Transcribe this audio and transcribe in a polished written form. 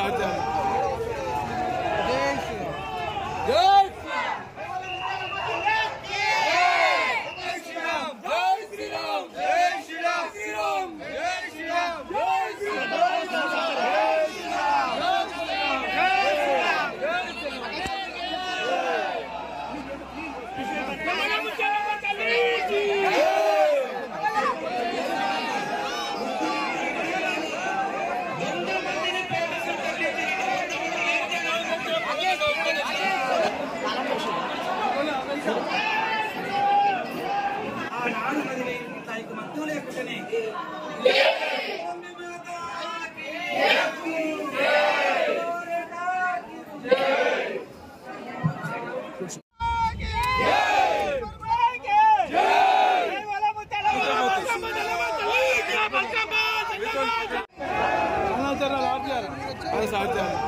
Good! I